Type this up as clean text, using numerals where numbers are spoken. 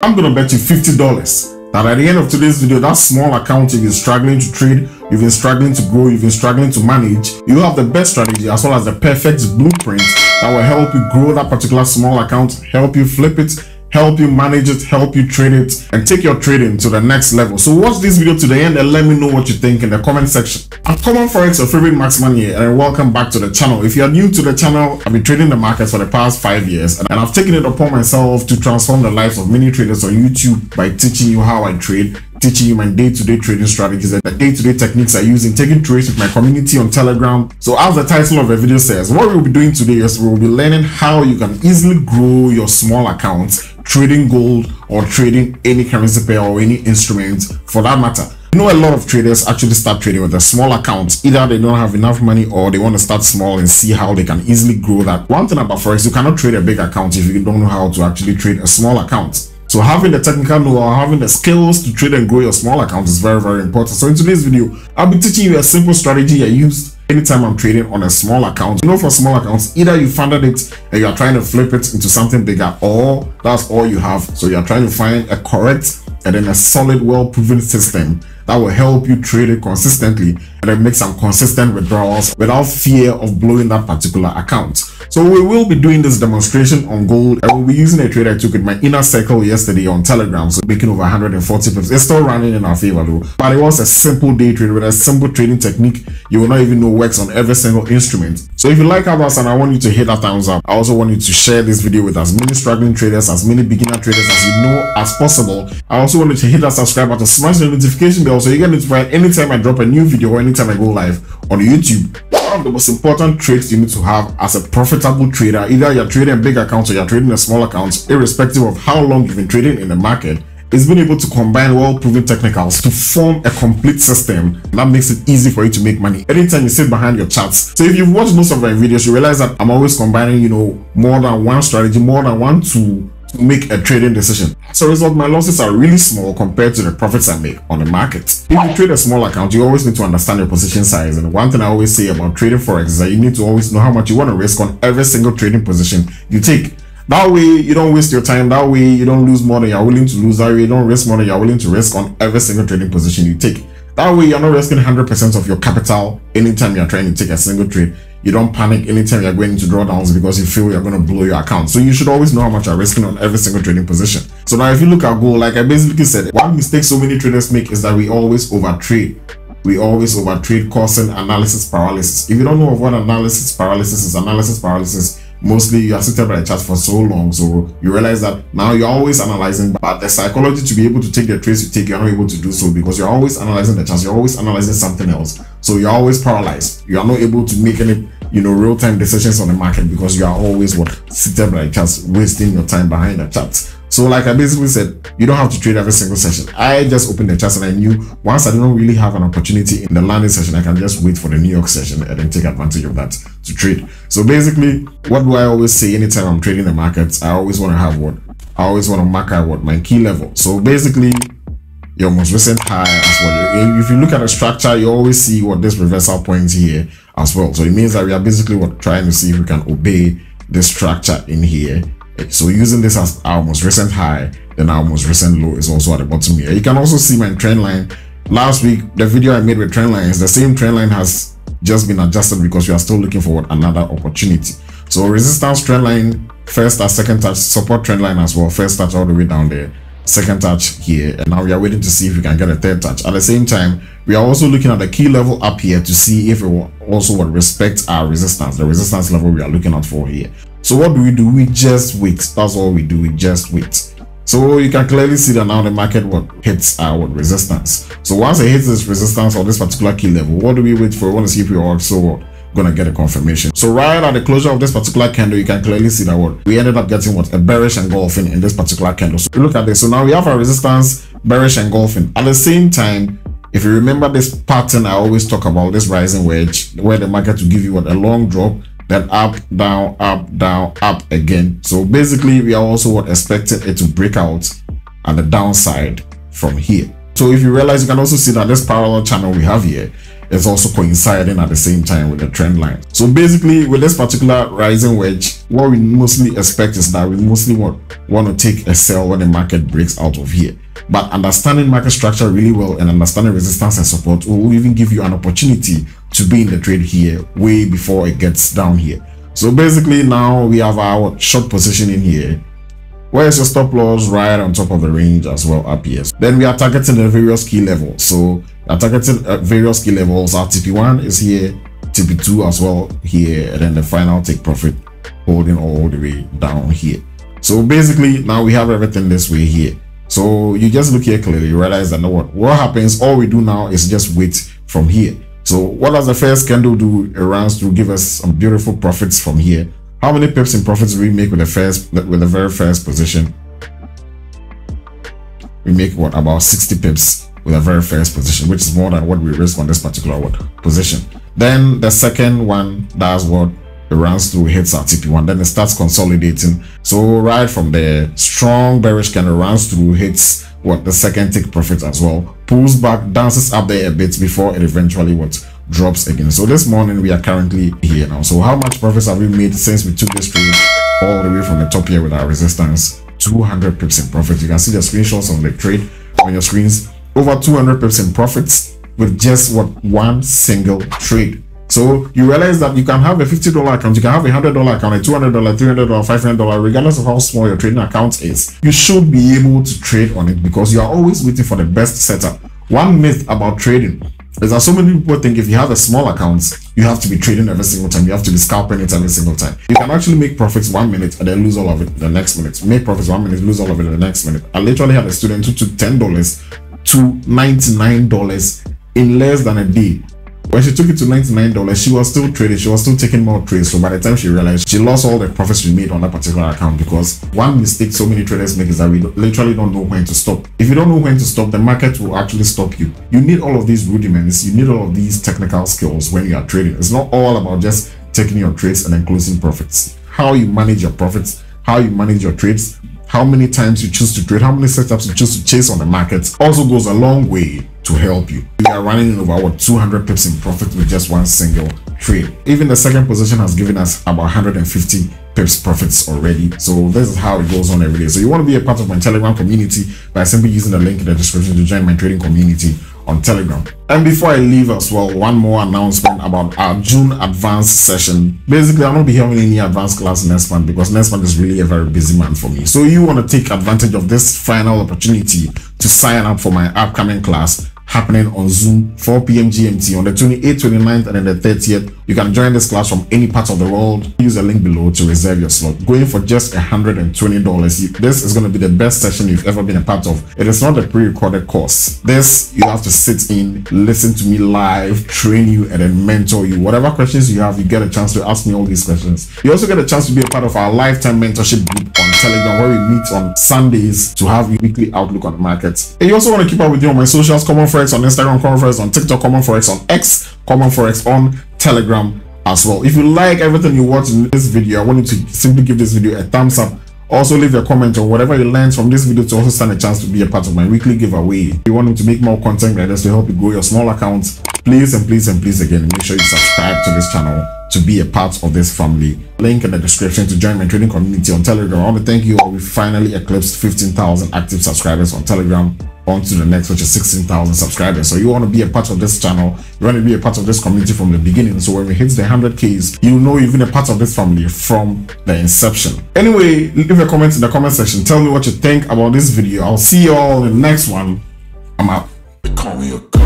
I'm gonna bet you $50 that at the end of today's video, that small account you've been struggling to trade, you've been struggling to grow, you've been struggling to manage, you have the best strategy as well as the perfect blueprint that will help you grow that particular small account, help you flip it, help you manage it, help you trade it, and take your trading to the next level. So watch this video to the end and let me know what you think in the comment section. I'm Kommon Forex, your favorite marksman here, and welcome back to the channel. If you're new to the channel, I've been trading the markets for the past 5 years, and I've taken it upon myself to transform the lives of many traders on YouTube by teaching you how I trade, teaching you my day-to-day trading strategies and the day-to-day techniques I use in taking trades with my community on Telegram. So as the title of the video says, what we'll be doing today is we'll be learning how you can easily grow your small accounts trading gold or trading any currency pair or any instrument for that matter. You know, a lot of traders actually start trading with a small account. Either they don't have enough money or they want to start small and see how they can easily grow that. One thing about Forex, you cannot trade a big account if you don't know how to actually trade a small account. So having the technical know-how, having the skills to trade and grow your small account is very, very important. So in today's video, I'll be teaching you a simple strategy I use anytime I'm trading on a small account. You know, for small accounts, either you funded it and you are trying to flip it into something bigger, or that's all you have. So you are trying to find a correct and then a solid, well-proven system that will help you trade it consistently and then make some consistent withdrawals without fear of blowing that particular account. So we will be doing this demonstration on gold. I will be using a trade I took in my inner circle yesterday on Telegram, so making over 140 pips. It's still running in our favor though, but it was a simple day trade with a simple trading technique you will not even know works on every single instrument. So if you like ours, and I want you to hit that thumbs up, I also want you to share this video with as many struggling traders, as many beginner traders as you know as possible. I also want you to hit that subscribe button, smash the notification bell so you get notified anytime I drop a new video or anytime I go live on YouTube. One of the most important traits you need to have as a profitable trader, either you're trading a big account or you're trading a small account, irrespective of how long you've been trading in the market, is being able to combine well-proven technicals to form a complete system that makes it easy for you to make money anytime you sit behind your charts. So if you've watched most of my videos, you realize that I'm always combining, you know, more than one strategy, more than one tool to make a trading decision. As a result, my losses are really small compared to the profits I make on the market. If you trade a small account, you always need to understand your position size. And one thing I always say about trading Forex is that you need to always know how much you want to risk on every single trading position you take. That way, you don't waste your time. That way, you don't lose more than you're willing to lose. That way, you don't risk more than you're willing to risk on every single trading position you take. That way, you're not risking 100% of your capital anytime you're trying to take a single trade. You don't panic anytime you're going into drawdowns because you feel you're going to blow your account. So you should always know how much you're risking on every single trading position. So now if you look at gold, like I basically said, one mistake so many traders make is that we always overtrade. We always overtrade, causing analysis paralysis. If you don't know of what analysis paralysis, mostly you are seated by the chart for so long, so you realize that now you're always analyzing, but the psychology to be able to take the trades you take, you're not able to do so because you're always analyzing the charts, you're always analyzing something else. So you're always paralyzed. You are not able to make any, you know, real-time decisions on the market because you are always seated by the charts, wasting your time behind the charts. So like I basically said, you don't have to trade every single session. I just opened the charts and I knew once I don't really have an opportunity in the landing session, I can just wait for the New York session and then take advantage of that to trade. So basically, what do I always say anytime I'm trading the markets? I always want to have what? I always want to mark out what? My key level. So basically, your most recent high as well. If you look at the structure, you always see what this reversal point here as well. So it means that we are basically trying to see if we can obey this structure in here. So using this as our most recent high, then our most recent low is also at the bottom here. You can also see my trend line. Last week, the video I made with trend lines, the same trend line has just been adjusted because we are still looking for another opportunity. So resistance trend line, first touch, second touch, support trend line as well, first touch all the way down there, second touch here, and now we are waiting to see if we can get a third touch. At the same time, we are also looking at the key level up here to see if it will also respect our resistance, the resistance level we are looking out for here. So what do? We just wait. That's all we do. We just wait. So you can clearly see that now the market hits our resistance. So once it hits this resistance or this particular key level, what do we wait for? We want to see if we are also gonna get a confirmation. So right at the closure of this particular candle, you can clearly see that we ended up getting a bearish engulfing in this particular candle. So look at this. So now we have our resistance, bearish engulfing. At the same time, if you remember this pattern I always talk about, this rising wedge, where the market will give you a long drop, then up, down, up again. So basically, we are also expecting it to break out at the downside from here. So if you realize, you can also see that this parallel channel we have here is also coinciding at the same time with the trend line. So basically, with this particular rising wedge, what we mostly expect is that we mostly want to take a sell when the market breaks out of here. But understanding market structure really well and understanding resistance and support will even give you an opportunity to be in the trade here way before it gets down here. So basically, now we have our short position in here. Where's your stop loss? Right on top of the range as well up here. Then we are targeting the various key levels. So we are targeting various key levels. Our TP1 is here, TP2 as well here, and then the final take profit holding all the way down here. So basically, now we have everything this way here. So you just look here clearly, you realize that what happens, all we do now is just wait from here. So what does the first candle do? It runs to give us some beautiful profits from here. How many pips in profits do we make with the very first position? We make what, about 60 pips with the very first position, which is more than what we risk on this particular position. Then the second one, that's what it runs through, hits our TP1, then it starts consolidating. So right from the strong bearish candle, runs through, hits what, the second take profit as well, pulls back, dances up there a bit before it eventually what, drops again. So this morning we are currently here now. So how much profits have we made since we took this trade all the way from the top here with our resistance? 200 pips in profits. You can see the screenshots on the trade on your screens. Over 200 pips in profits with just what, one single trade. So you realize that you can have a $50 account, you can have a $100 account, a $200, $300, $500, regardless of how small your trading account is. You should be able to trade on it because you are always waiting for the best setup. One myth about trading is that so many people think if you have a small account, you have to be trading every single time, you have to be scalping it every single time. You can actually make profits 1 minute and then lose all of it the next minute. Make profits 1 minute, lose all of it the next minute. I literally had a student who took $10 to $99 in less than a day. When she took it to $99, she was still trading, she was still taking more trades. So by the time she realized, she lost all the profits she made on that particular account, because one mistake so many traders make is that we literally don't know when to stop. If you don't know when to stop, the market will actually stop you. You need all of these rudiments, you need all of these technical skills when you are trading. It's not all about just taking your trades and then closing profits. How you manage your profits, how you manage your trades, how many times you choose to trade, how many setups you choose to chase on the market also goes a long way to help you. We are running over what, 200 pips in profit with just one single trade. Even the second position has given us about 150 pips profits already. So this is how it goes on every day. So you want to be a part of my Telegram community by simply using the link in the description to join my trading community on Telegram. And before I leave as well, one more announcement about our June advanced session. Basically, I'll not be having any advanced class next month because next month is really a very busy month for me. So you want to take advantage of this final opportunity to sign up for my upcoming class happening on Zoom, 4 p.m. GMT on the 28th, 29th, and then the 30th. You can join this class from any part of the world. Use the link below to reserve your slot. Going for just $120. This is going to be the best session you've ever been a part of. It is not a pre-recorded course. This, you have to sit in, listen to me live, train you, and then mentor you. Whatever questions you have, you get a chance to ask me all these questions. You also get a chance to be a part of our lifetime mentorship group on Telegram, where we meet on Sundays to have a weekly outlook on the markets. And you also want to keep up with you on my socials, Kommon Forex on Instagram, Kommon Forex on TikTok, Kommon Forex on X, Kommon Forex on Telegram as well. If you like everything you watch in this video, I want you to simply give this video a thumbs up. Also leave your comment on whatever you learned from this video to also stand a chance to be a part of my weekly giveaway. If you want me to make more content like this to help you grow your small accounts, please and please and please again, make sure you subscribe to this channel to be a part of this family. Link in the description to join my trading community on Telegram. I want to thank you all. We finally eclipsed 15,000 active subscribers on Telegram. On to the next, which is 16,000 subscribers. So you want to be a part of this channel, you want to be a part of this community from the beginning. So when we hit the 100Ks, you know you've been a part of this family from the inception. Anyway, leave a comment in the comment section. Tell me what you think about this video. I'll see you all in the next one. I'm out.